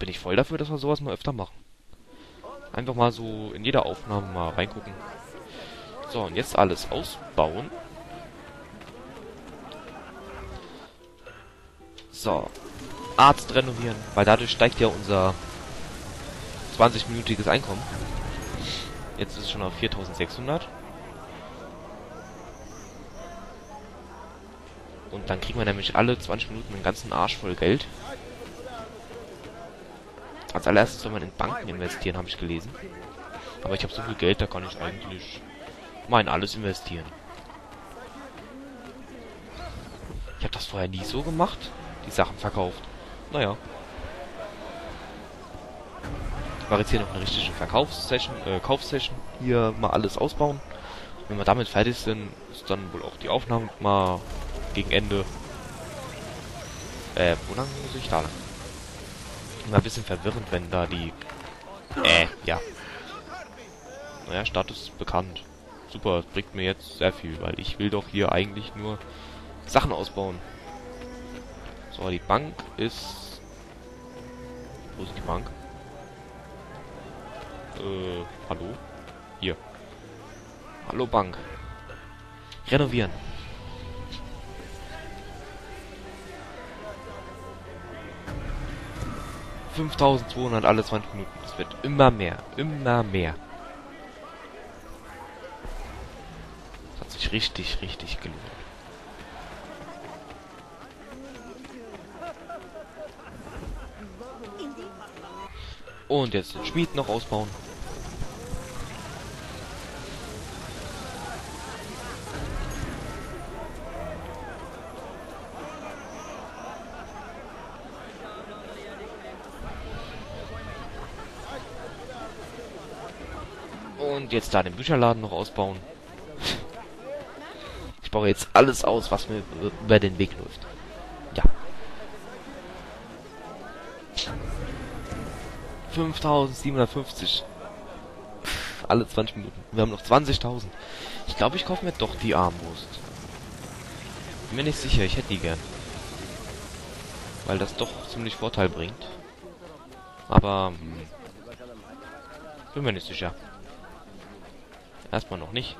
bin ich voll dafür, dass wir sowas mal öfter machen. Einfach mal so in jeder Aufnahme mal reingucken. So, und jetzt alles ausbauen. So, Arzt renovieren, weil dadurch steigt ja unser 20-minütiges Einkommen. Jetzt ist es schon auf 4600. Und dann kriegen wir nämlich alle 20 Minuten den ganzen Arsch voll Geld. Als allererstes soll man in Banken investieren, habe ich gelesen. Aber ich habe so viel Geld, da kann ich eigentlich mal in alles investieren. Ich habe das vorher nie so gemacht. Die Sachen verkauft. Naja. War jetzt hier noch eine richtige Verkaufssession, Kaufsession. Hier mal alles ausbauen. Wenn wir damit fertig sind, ist dann wohl auch die Aufnahme mal gegen Ende. Wo lang muss ich da lang? Immer ein bisschen verwirrend, wenn da die... ja. Naja, Status ist bekannt. Super, das bringt mir jetzt sehr viel, weil ich will doch hier eigentlich nur Sachen ausbauen. So, die Bank ist... Wo ist die Bank? Hallo? Hier. Hallo Bank. Renovieren. $5200 alle 20 Minuten. Es wird immer mehr. Immer mehr. Das hat sich richtig, richtig gelohnt. Und jetzt den Schmied noch ausbauen. Und jetzt da den Bücherladen noch ausbauen. Ich baue jetzt alles aus, was mir über den Weg läuft. Ja. 5750. Alle 20 Minuten. Wir haben noch 20.000. Ich glaube, ich kaufe mir doch die Armbrust. Bin mir nicht sicher, ich hätte die gern. Weil das doch ziemlich Vorteil bringt. Aber... bin mir nicht sicher. Erstmal noch nicht.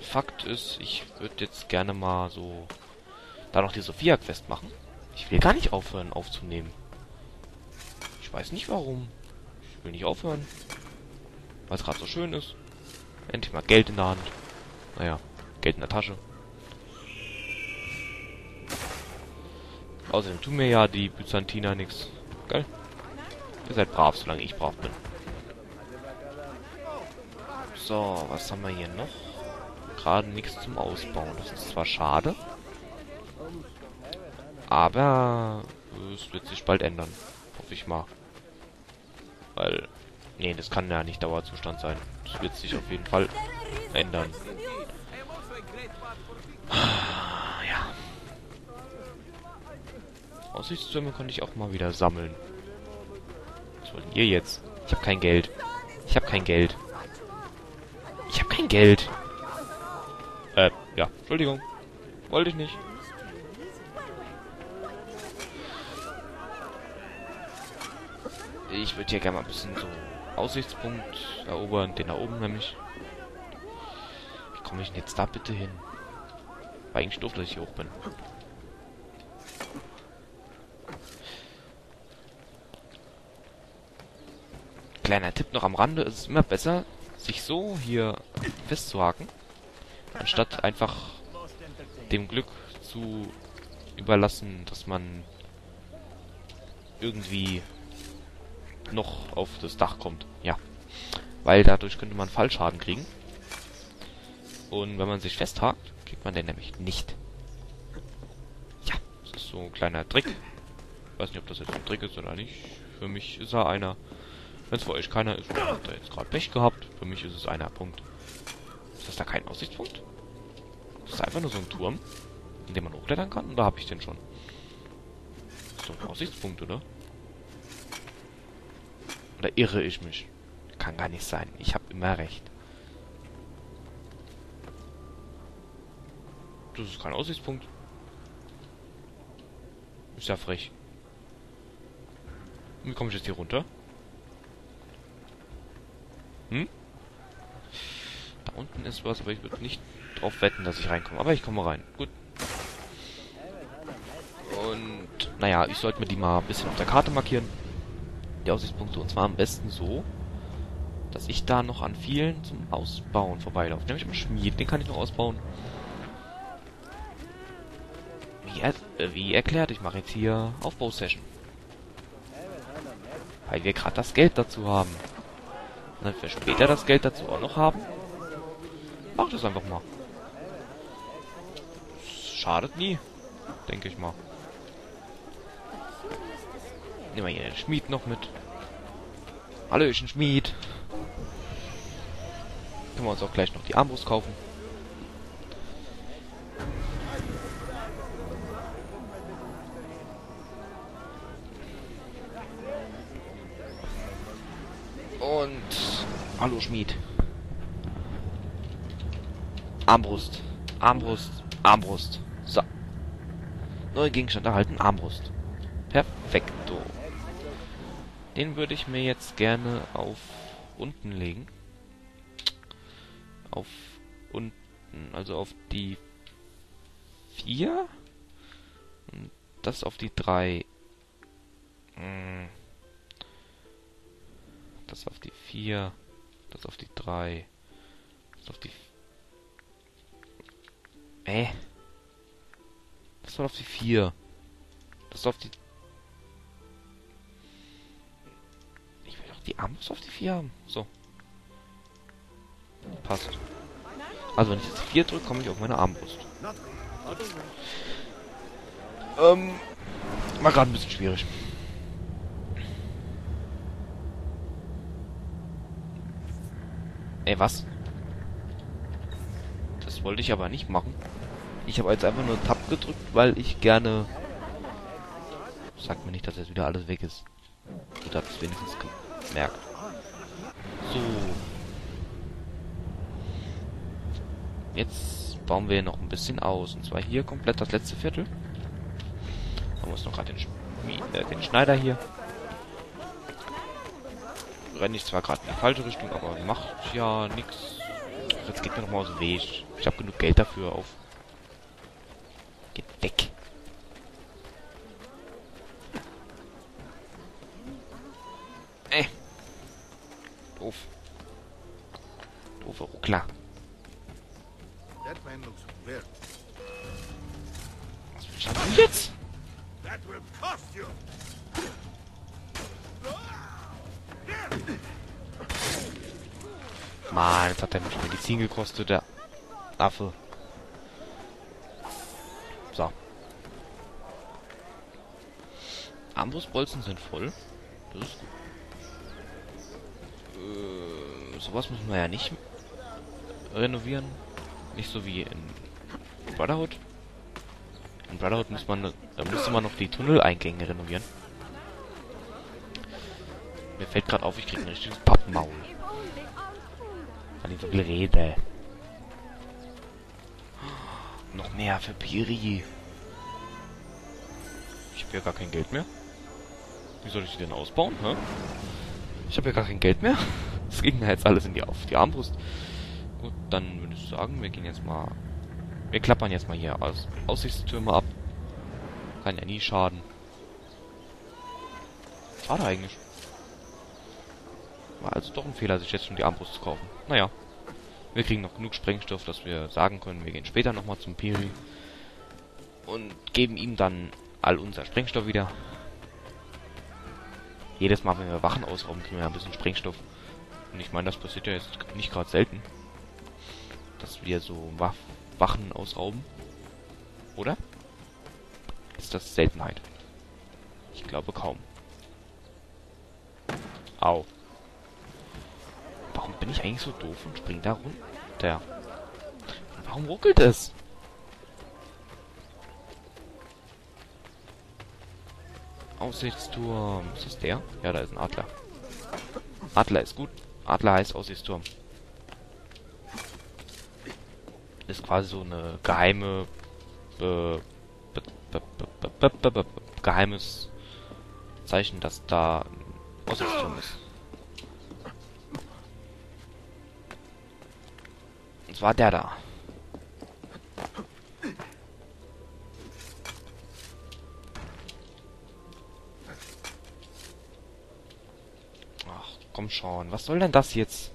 Fakt ist, ich würde jetzt gerne mal so... da noch die Sophia-Quest machen. Ich will gar nicht aufhören aufzunehmen. Ich weiß nicht warum. Ich will nicht aufhören. Weil es gerade so schön ist. Endlich mal Geld in der Hand. Naja, Geld in der Tasche. Außerdem tun mir ja die Byzantiner nichts. Geil. Ihr seid brav, solange ich brav bin. So, was haben wir hier noch? Gerade nichts zum Ausbauen. Das ist zwar schade. Aber es wird sich bald ändern. Hoffe ich mal. Weil... nee, das kann ja nicht Dauerzustand sein. Das wird sich auf jeden Fall ändern. Ja. Aussichtstürme konnte ich auch mal wieder sammeln. Was wollt ihr jetzt? Ich habe kein Geld. Ich habe kein Geld. Ich habe kein Geld. Ja. Entschuldigung. Wollte ich nicht. Ich würde hier gerne mal ein bisschen so Aussichtspunkt erobern, den da oben nämlich. Wie komme ich denn jetzt da bitte hin? War eigentlich doof, dass ich hier hoch bin. Kleiner Tipp noch am Rande, es ist immer besser, sich so hier festzuhaken, anstatt einfach dem Glück zu überlassen, dass man irgendwie noch auf das Dach kommt. Ja. Weil dadurch könnte man Fallschaden kriegen. Und wenn man sich festhakt, kriegt man den nämlich nicht. Ja. Das ist so ein kleiner Trick. Ich weiß nicht, ob das jetzt ein Trick ist oder nicht. Für mich ist er einer. Wenn es für euch keiner ist, habt ihr jetzt gerade Pech gehabt. Für mich ist es einer. Punkt. Ist das da kein Aussichtspunkt? Das ist einfach nur so ein Turm, in dem man hochklettern kann. Und da habe ich den schon. Das ist doch ein Aussichtspunkt, oder? Oder irre ich mich? Kann gar nicht sein. Ich habe immer recht. Das ist kein Aussichtspunkt. Ist ja frech. Wie komme ich jetzt hier runter? Hm? Da unten ist was, aber ich würde nicht drauf wetten, dass ich reinkomme. Aber ich komme rein. Gut. Und, naja, ich sollte mir die mal ein bisschen auf der Karte markieren. Die Aussichtspunkte. Und zwar am besten so, dass ich da noch an vielen zum Ausbauen vorbeilaufe. Nämlich am Schmied. Den kann ich noch ausbauen. Wie erklärt, ich mache jetzt hier Aufbausession. Weil wir gerade das Geld dazu haben. Und dann wir später das Geld dazu auch noch haben. Mach das einfach mal. Schadet nie. Denke ich mal. Nehmen wir hier den Schmied noch mit. Hallöchen, Schmied. Können wir uns auch gleich noch die Armbrust kaufen. Und... Hallo, Schmied. Armbrust. Armbrust. Armbrust. So. Neuer Gegenstand erhalten. Armbrust. Perfekto. Den würde ich mir jetzt gerne auf unten legen. Auf unten. Also auf die 4. Und das auf die 3. Das auf die 4. Das auf die 3. Das auf die... Das war auf die 4. Das war auf die... Ich will doch die Armbrust auf die 4 haben. So. Passt. Also wenn ich jetzt 4 drücke, komme ich auf meine Armbrust. War gerade ein bisschen schwierig. Was? Das wollte ich aber nicht machen. Ich habe jetzt einfach nur Tab gedrückt, weil ich gerne... Sagt mir nicht, dass jetzt wieder alles weg ist. Gut, habt ihr es wenigstens gemerkt. So. Jetzt bauen wir noch ein bisschen aus. Und zwar hier komplett das letzte Viertel. Da muss noch gerade den Schneider hier. Renne ich zwar gerade in die falsche Richtung, aber macht ja nichts. Jetzt geht mir nochmal aus dem Weg. Ich habe genug Geld dafür auf. Geht weg. Doof. Doofe Ruckler. Was willst du jetzt? Mann, jetzt hat er mich Medizin gekostet, der Affe. So. Armbrustbolzen sind voll. Das ist gut. Sowas müssen wir ja nicht renovieren. Nicht so wie in Brotherhood. In Brotherhood müsste man noch die Tunneleingänge renovieren. Mir fällt gerade auf, ich kriege ein richtiges Pappmaul. Weil ich so viel rede. Noch mehr für Piri. Ich habe ja gar kein Geld mehr. Wie soll ich die denn ausbauen? Hä? Ich habe ja gar kein Geld mehr. Das ging ja jetzt alles auf die Armbrust. Gut, dann würde ich sagen, wir gehen jetzt mal... Wir klappern jetzt mal hier Aussichtstürme ab. Kann ja nie schaden. Schade eigentlich. War also doch ein Fehler, sich jetzt schon die Armbrust zu kaufen. Naja. Wir kriegen noch genug Sprengstoff, dass wir sagen können, wir gehen später nochmal zum Piri. Und geben ihm dann all unser Sprengstoff wieder. Jedes Mal, wenn wir Wachen ausrauben, kriegen wir ein bisschen Sprengstoff. Und ich meine, das passiert ja jetzt nicht gerade selten. Dass wir so Wachen ausrauben. Oder? Ist das Seltenheit? Ich glaube kaum. Au. Warum bin ich eigentlich so doof und spring da runter? Und warum ruckelt es? Aussichtsturm. Ist das der? Ja, da ist ein Adler. Adler ist gut. Adler heißt Aussichtsturm. Ist quasi so eine geheime geheimes Zeichen, das da im Boss-System ist. Und zwar der da. Ach, komm schon. Was soll denn das jetzt?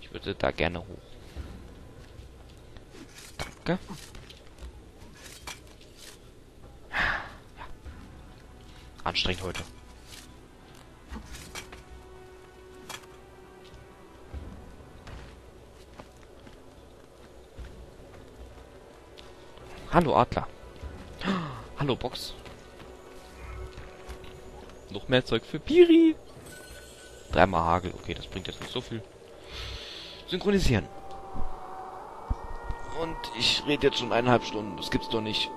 Ich würde da gerne hoch. Danke. Ja. Anstrengend heute. Hallo Adler. Hallo Box. Noch mehr Zeug für Piri. Dreimal Hagel. Okay, das bringt jetzt nicht so viel. Synchronisieren. Und ich rede jetzt schon 1,5 Stunden. Das gibt's doch nicht.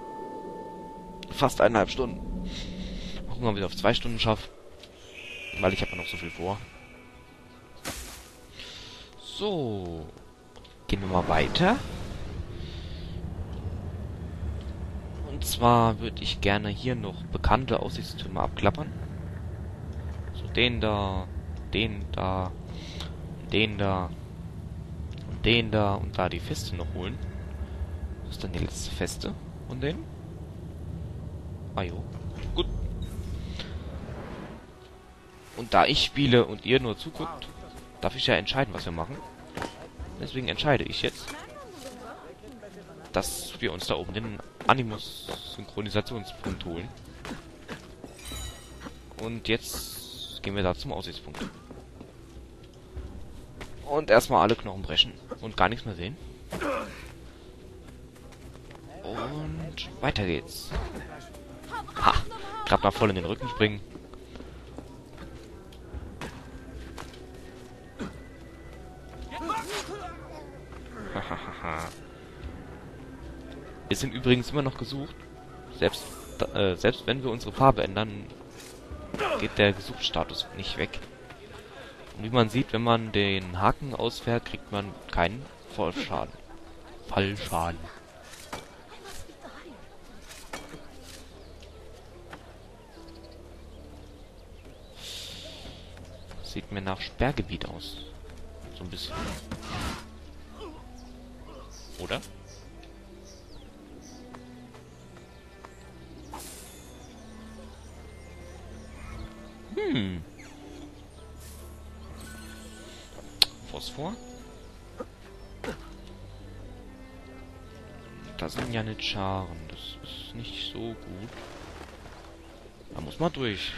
Fast 1,5 Stunden. Mal gucken, ob ich auf 2 Stunden schaffe. Weil ich habe ja noch so viel vor. So. Gehen wir mal weiter. Und zwar würde ich gerne hier noch bekannte Aussichtstürme abklappern. So, den da, den da, den da. Den da und da die Feste noch holen. Was ist denn die letzte Feste von denen? Ah jo. Gut. Und da ich spiele und ihr nur zuguckt, darf ich ja entscheiden, was wir machen. Deswegen entscheide ich jetzt, dass wir uns da oben den Animus-Synchronisationspunkt holen. Und jetzt gehen wir da zum Aussichtspunkt. Und erstmal alle Knochen brechen. Und gar nichts mehr sehen. Und weiter geht's. Ha! Grad mal voll in den Rücken springen. Hahaha. Wir sind übrigens immer noch gesucht. Selbst wenn wir unsere Farbe ändern, geht der Gesuchtstatus nicht weg. Und wie man sieht, wenn man den Haken ausfährt, kriegt man keinen Vollschaden. Fallschaden. Sieht mir nach Sperrgebiet aus. So ein bisschen. Oder? Hm. Phosphor. Das sind ja nicht Scharen. Das ist nicht so gut. Da muss man durch.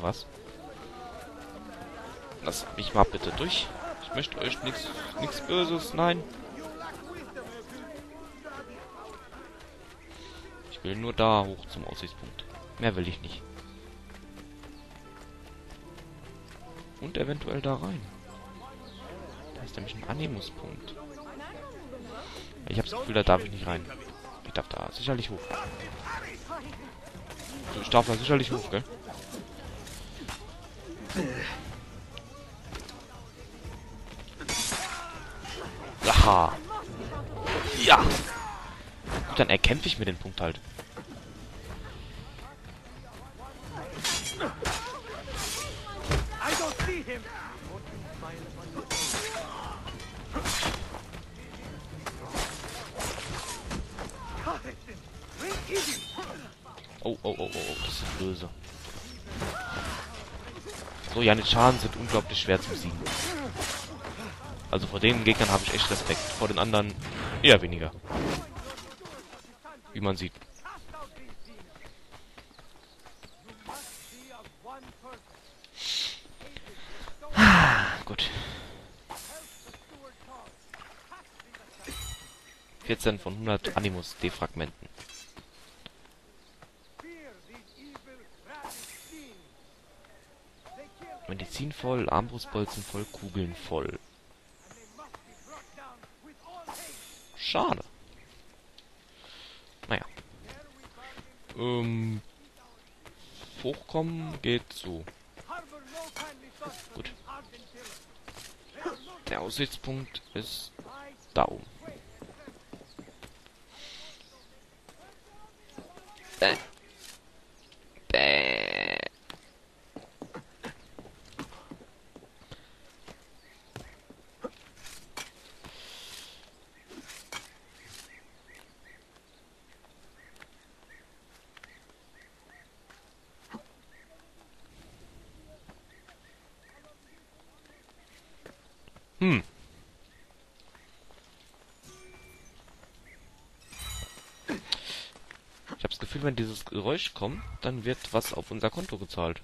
Was? Lasst mich mal bitte durch. Ich möchte euch nichts Böses. Nein. Ich will nur da hoch zum Aussichtspunkt. Mehr will ich nicht. Und eventuell da rein. Da ist nämlich ein Animuspunkt. Ich habe das Gefühl, da darf ich nicht rein. Ich darf da sicherlich hoch. Ich darf da sicherlich hoch, gell? Aha. Ja. Gut, dann erkämpfe ich mir den Punkt halt. Oh, das ist böse. So, ja, die Scharen sind unglaublich schwer zu besiegen. Also vor den Gegnern habe ich echt Respekt. Vor den anderen eher weniger. Wie man sieht. Gut. 14 von 100 Animus-D-Fragmenten. Medizin voll, Armbrustbolzen voll, Kugeln voll. Schade. Naja. Hochkommen geht so. Gut. Der Aussichtspunkt ist da oben. Bäh. Bäh. Ich habe das Gefühl, wenn dieses Geräusch kommt, dann wird was auf unser Konto gezahlt.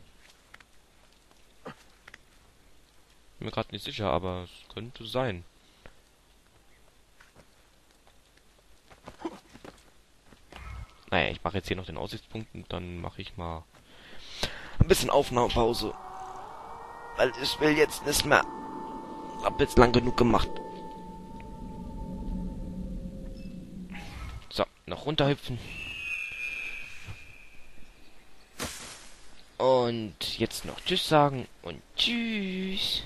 Bin mir gerade nicht sicher, aber es könnte sein. Naja, ich mache jetzt hier noch den Aussichtspunkt und dann mache ich mal ein bisschen Aufnahmepause. Weil ich will jetzt nicht mehr... Hab jetzt lang genug gemacht. So, noch runterhüpfen. Und jetzt noch Tschüss sagen und Tschüss.